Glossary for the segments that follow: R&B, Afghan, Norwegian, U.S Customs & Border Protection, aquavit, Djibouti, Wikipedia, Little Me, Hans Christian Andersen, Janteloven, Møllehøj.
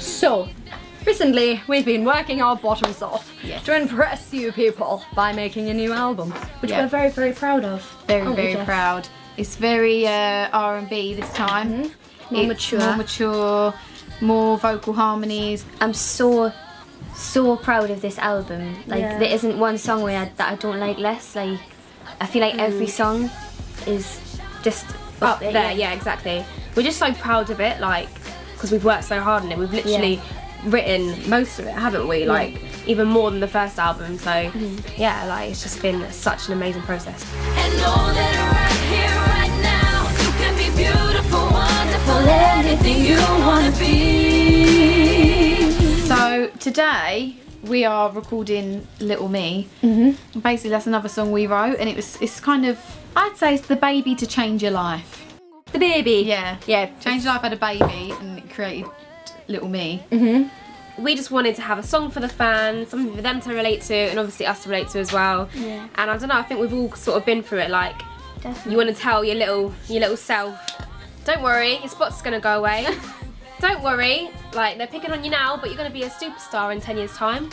So, recently we've been working our bottoms off to impress you people by making a new album, which we're very, very proud of. Very proud. It's very R&B this time. More mature, more vocal harmonies. I'm so proud of this album. Like there isn't one song that I don't like less. Like I feel like every song is just up there. Yeah, exactly. We're just so proud of it, like, because we've worked so hard on it. We've literally written most of it, haven't we? Like even more than the first album. So yeah, like it's just been such an amazing process. And all that right here, right now, you can be beautiful, wonderful, anything you wanna be. So today we are recording Little Me. Basically, that's another song we wrote, and it's kind of, I'd say it's the baby to change your life. The baby? Yeah. Yeah. Change Your Life had a baby and it created Little Me. We just wanted to have a song for the fans, something for them to relate to, and obviously us to relate to as well. And I don't know, I think we've all sort of been through it, like, you want to tell your little self, don't worry, your spot's going to go away. Don't worry, like, they're picking on you now, but you're going to be a superstar in 10 years time.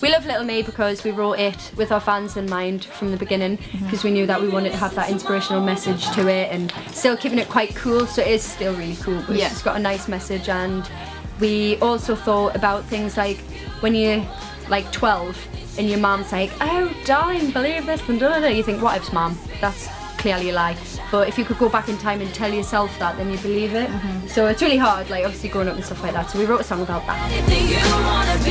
We love Little Me because we wrote it with our fans in mind from the beginning, because we knew that we wanted to have that inspirational message to it, and still keeping it quite cool, so it is still really cool, but it's got a nice message. And we also thought about things like when you're like 12 and your mum's like, oh darling, believe this and da da, you think, what ifs mum? That's clearly a lie. But if you could go back in time and tell yourself that, then you believe it. So it's really hard, like obviously growing up and stuff like that, so we wrote a song about that.